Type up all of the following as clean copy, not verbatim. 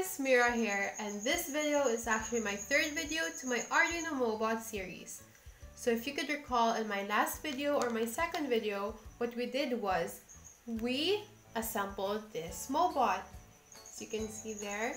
guys, Mira here, and this video is actually my third video to my Arduino MoBot series. So if you could recall in my last video or my second video, what we did was we assembled this MoBot, as you can see there.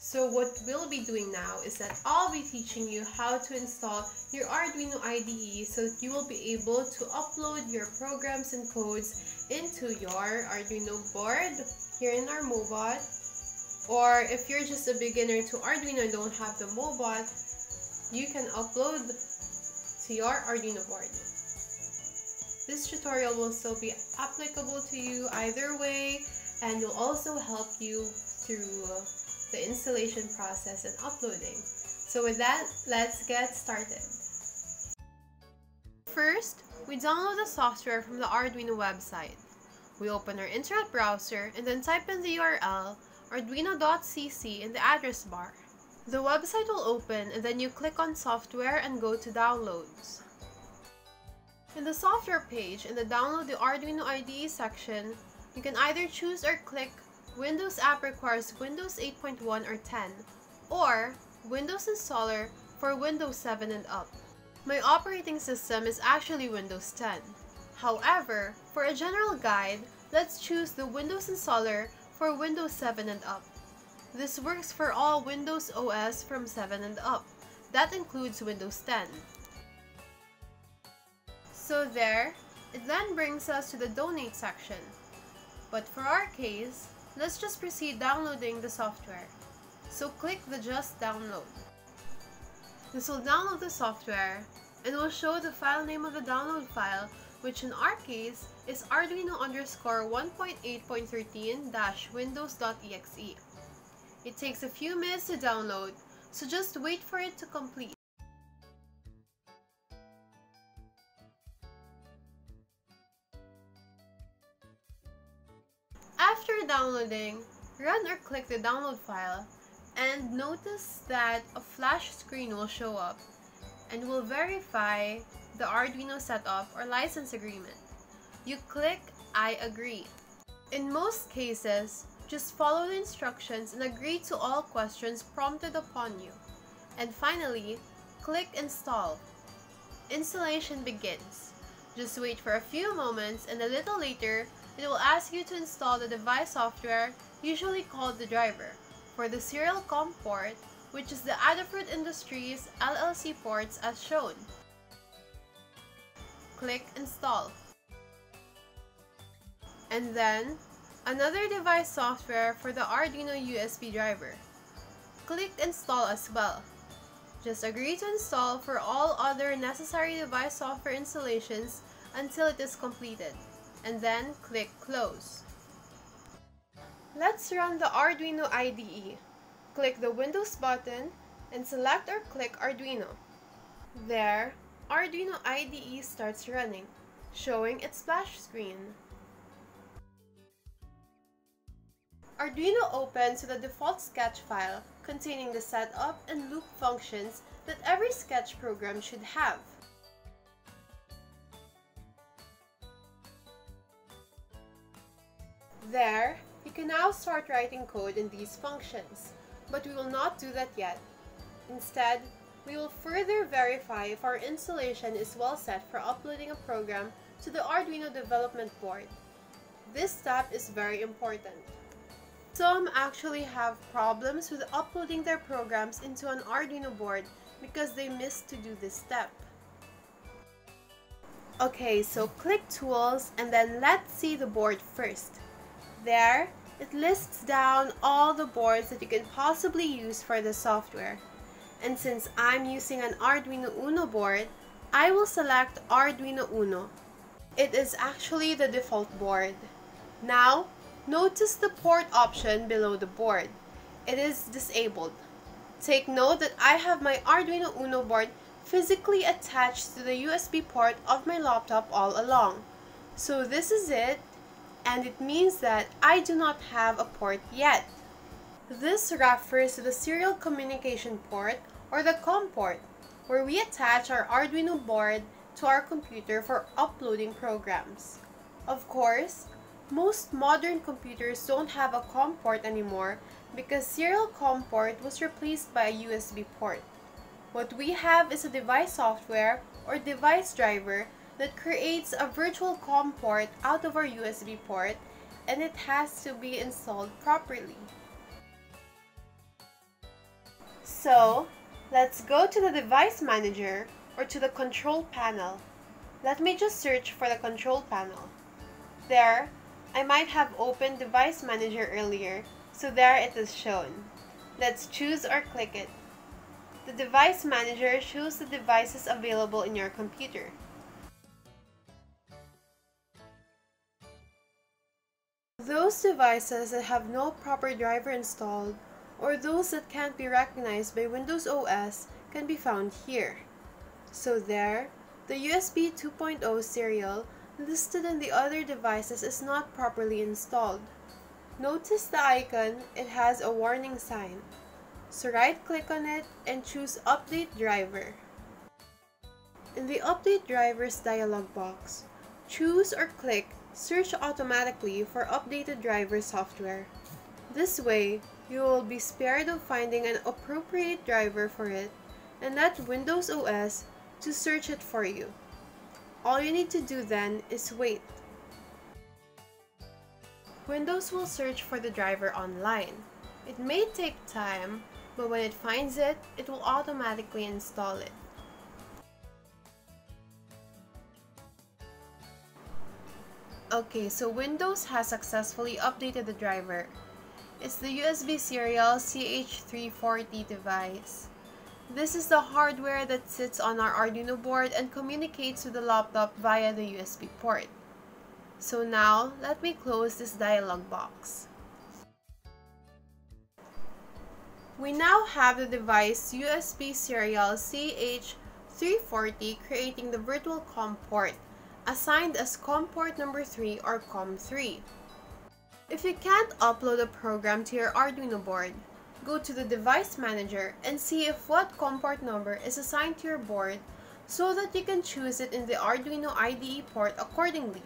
So what we'll be doing now is that I'll be teaching you how to install your Arduino IDE so that you will be able to upload your programs and codes into your Arduino board here in our MoBot. Or if you're just a beginner to Arduino and don't have the MoBot, you can upload to your Arduino board. This tutorial will still be applicable to you either way, and will also help you through the installation process and uploading. So with that, let's get started. First, we download the software from the Arduino website. We open our internet browser and then type in the URL arduino.cc in the address bar. The website will open and then you click on software and go to downloads. In the software page in the download the Arduino IDE section, you can either choose or click Windows app requires Windows 8.1 or 10, or Windows installer for Windows 7 and up. My operating system is actually Windows 10. However, for a general guide, let's choose the Windows installer for Windows 7 and up. This works for all Windows OS from 7 and up. That includes Windows 10. So there, it then brings us to the donate section. But for our case, let's just proceed downloading the software. So click the Just Download. This will download the software and will show the file name of the download file, which in our case is arduino_1.8.13-windows.exe. It takes a few minutes to download, so just wait for it to complete. After downloading, run or click the download file and notice that a flash screen will show up and will verify the Arduino setup or license agreement. You click I agree. In most cases, just follow the instructions and agree to all questions prompted upon you. And finally, click install. Installation begins. Just wait for a few moments and a little later, it will ask you to install the device software, usually called the driver, for the serial COM port, which is the Adafruit Industries LLC ports as shown. Click Install. And then, another device software for the Arduino USB driver. Click Install as well. Just agree to install for all other necessary device software installations until it is completed, and then click Close. Let's run the Arduino IDE. Click the Windows button and select or click Arduino. There, Arduino IDE starts running, showing its splash screen. Arduino opens with a default sketch file containing the setup and loop functions that every sketch program should have. There, you can now start writing code in these functions, but we will not do that yet. Instead, we will further verify if our installation is well set for uploading a program to the Arduino development board. This step is very important. Some actually have problems with uploading their programs into an Arduino board because they missed to do this step. Okay, so click Tools and then let's see the board first. There, it lists down all the boards that you can possibly use for the software. And since I'm using an Arduino Uno board, I will select Arduino Uno. It is actually the default board. Now, notice the port option below the board. It is disabled. Take note that I have my Arduino Uno board physically attached to the USB port of my laptop all along. So this is it. And it means that I do not have a port yet. This refers to the serial communication port or the COM port, where we attach our Arduino board to our computer for uploading programs. Of course, Most modern computers don't have a COM port anymore because serial COM port was replaced by a USB port. What we have is a device software or device driver that creates a virtual COM port out of our USB port, and it has to be installed properly. So, let's go to the device manager or to the control panel. Let me just search for the control panel. There, I might have opened device manager earlier, so there it is shown. Let's choose or click it. The device manager shows the devices available in your computer. Those devices that have no proper driver installed or those that can't be recognized by Windows OS can be found here. So there, the USB 2.0 serial listed on the other devices is not properly installed. Notice the icon, it has a warning sign. So right-click on it and choose Update Driver. In the Update Drivers dialog box, choose or click Search automatically for updated driver software. This way, you will be spared of finding an appropriate driver for it and let Windows OS to search it for you. All you need to do then is wait. Windows will search for the driver online. It may take time, but when it finds it, it will automatically install it. Okay, so Windows has successfully updated the driver. It's the USB Serial CH340 device. This is the hardware that sits on our Arduino board and communicates with the laptop via the USB port. So now, let me close this dialog box. We now have the device USB Serial CH340 creating the virtual COM port, assigned as COM port number 3 or COM 3. If you can't upload a program to your Arduino board, go to the device manager and see if what COM port number is assigned to your board so that you can choose it in the Arduino IDE port accordingly.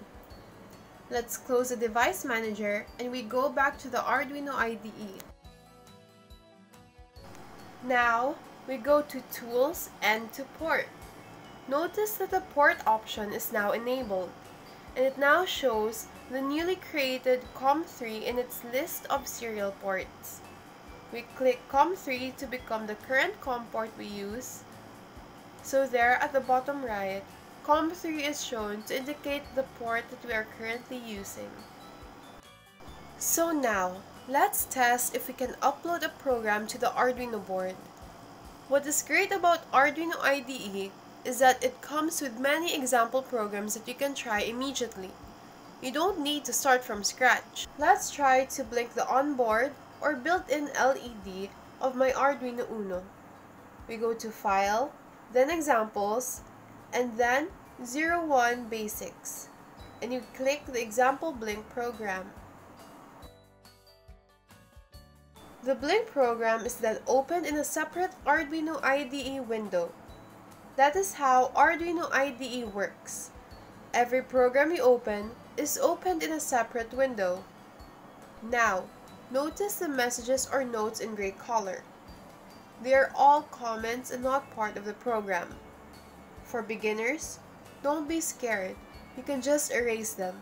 Let's close the device manager and we go back to the Arduino IDE. Now, we go to Tools and to Port. Notice that the port option is now enabled, and it now shows the newly created COM3 in its list of serial ports. We click COM3 to become the current COM port we use. So there at the bottom right, COM3 is shown to indicate the port that we are currently using. So now, let's test if we can upload a program to the Arduino board. What is great about Arduino IDE is that it comes with many example programs that you can try immediately. You don't need to start from scratch. Let's try to blink the onboard or built-in LED of my Arduino Uno. We go to File, then Examples, and then 01 Basics. And you click the Example Blink program. The Blink program is then opened in a separate Arduino IDE window. That is how Arduino IDE works. Every program you open is opened in a separate window. Now, notice the messages or notes in gray color. They are all comments and not part of the program. For beginners, don't be scared. You can just erase them.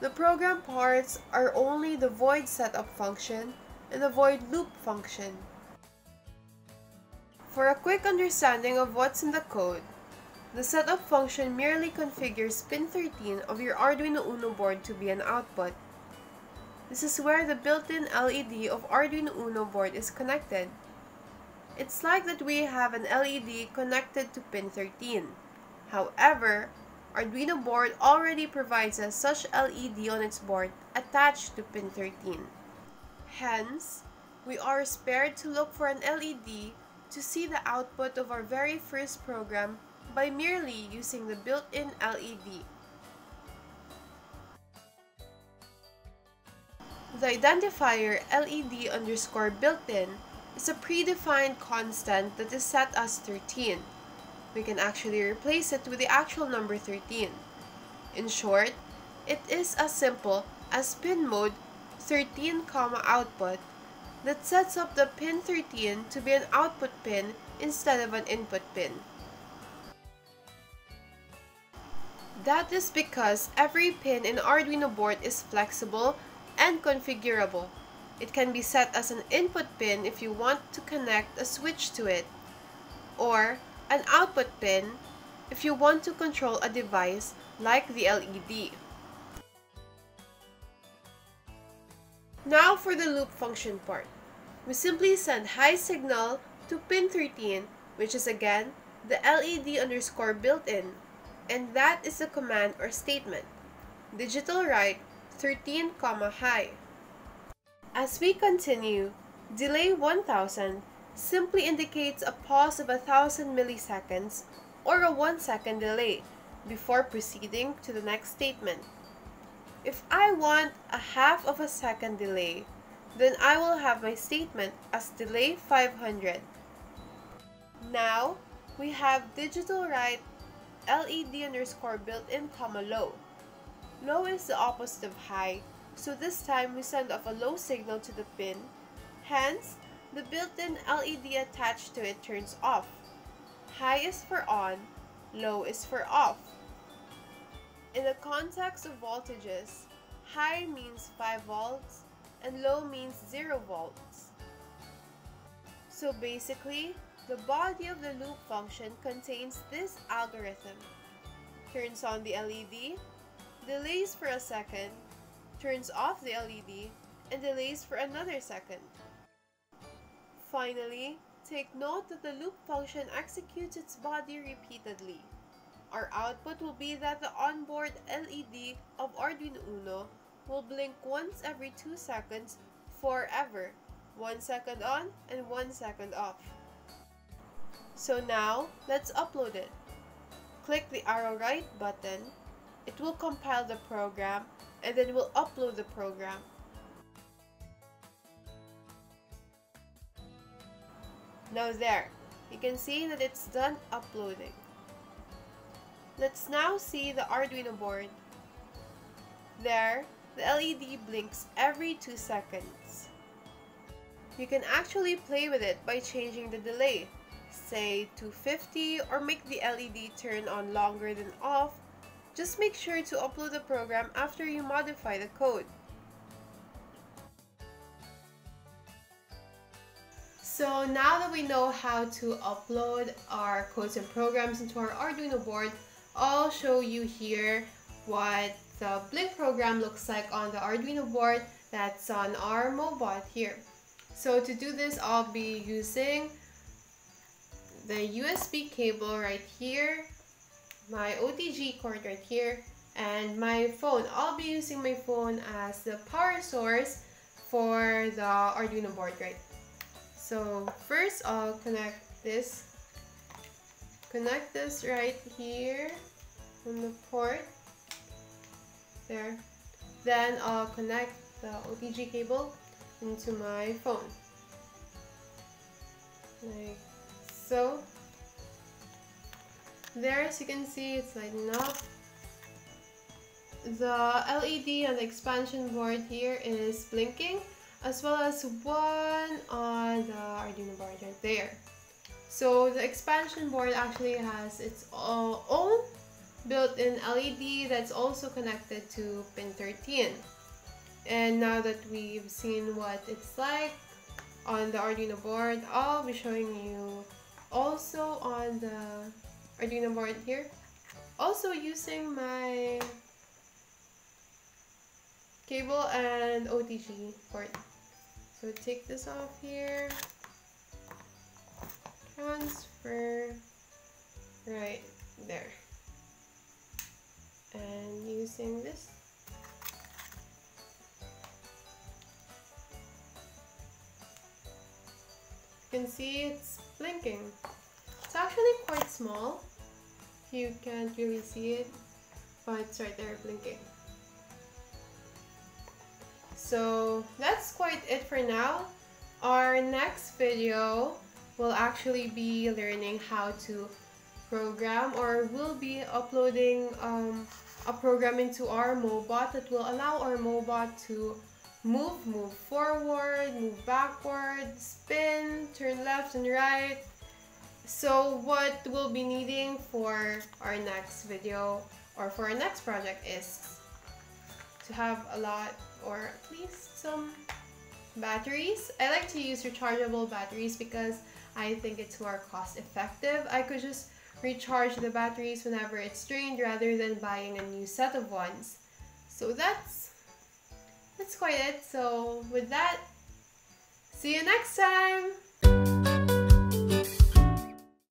The program parts are only the void setup function and the void loop function. For a quick understanding of what's in the code, the setup function merely configures pin 13 of your Arduino Uno board to be an output. This is where the built-in LED of Arduino Uno board is connected. It's like that we have an LED connected to pin 13. However, Arduino board already provides us such LED on its board attached to pin 13. Hence, we are spared to look for an LED to see the output of our very first program by merely using the built-in LED. The identifier LED underscore built-in is a predefined constant that is set as 13. We can actually replace it with the actual number 13. In short, it is as simple as pin mode 13, output that sets up the pin 13 to be an output pin instead of an input pin. That is because every pin in Arduino board is flexible and configurable. It can be set as an input pin if you want to connect a switch to it, or an output pin if you want to control a device like the LED. Now for the loop function part. We simply send high signal to pin 13, which is again the LED_built-in, and that is the command or statement, digital write 13, high. As we continue, delay 1000 simply indicates a pause of 1000 milliseconds or a 1-second delay before proceeding to the next statement. If I want a 1/2 of a second delay, then I will have my statement as delay 500. Now, we have digital write LED_built-in, low. Low is the opposite of high, so this time we send off a low signal to the pin, hence, the built-in LED attached to it turns off. High is for on, low is for off. In the context of voltages, high means 5 volts and low means 0 volts. So basically, the body of the loop function contains this algorithm. Turns on the LED, delays for a second, turns off the LED, and delays for another second. Finally, take note that the loop function executes its body repeatedly. Our output will be that the onboard LED of Arduino Uno will blink once every 2 seconds forever, 1 second on and 1 second off. So now, let's upload it. Click the arrow right button, it will compile the program, and then we'll upload the program. Now there, you can see that it's done uploading. Let's now see the Arduino board. There, the LED blinks every 2 seconds. You can actually play with it by changing the delay, say 250, or make the LED turn on longer than off. Just make sure to upload the program after you modify the code. So now that we know how to upload our codes and programs into our Arduino board, I'll show you here what the blink program looks like on the Arduino board that's on our MoBot here. So to do this, I'll be using the USB cable right here, my OTG cord right here, and my phone. I'll be using my phone as the power source for the Arduino board, right? So first, I'll connect this right here on the port there. Then I'll connect the OTG cable into my phone, like so. There, as you can see, it's lighting up. The LED on the expansion board here is blinking, as well as one on the Arduino board right there. So the expansion board actually has its own built-in LED that's also connected to pin 13. And now that we've seen what it's like on the Arduino board, I'll be showing you also on the Arduino board here, also using my cable and OTG cord. So take this off here, transfer right there, and using this. You can see it's blinking. It's actually quite small, you can't really see it, but it's right there blinking. So that's quite it for now. Our next video will actually be learning how to program, or we'll be uploading a program into our MoBot that will allow our MoBot to move forward, move backward, spin, turn left and right. So what we'll be needing for our next video or for our next project is to have a lot, or at least some batteries. I like to use rechargeable batteries because I think it's more cost effective. I could just recharge the batteries whenever it's drained rather than buying a new set of ones. So that's quite it. So with that, see you next time!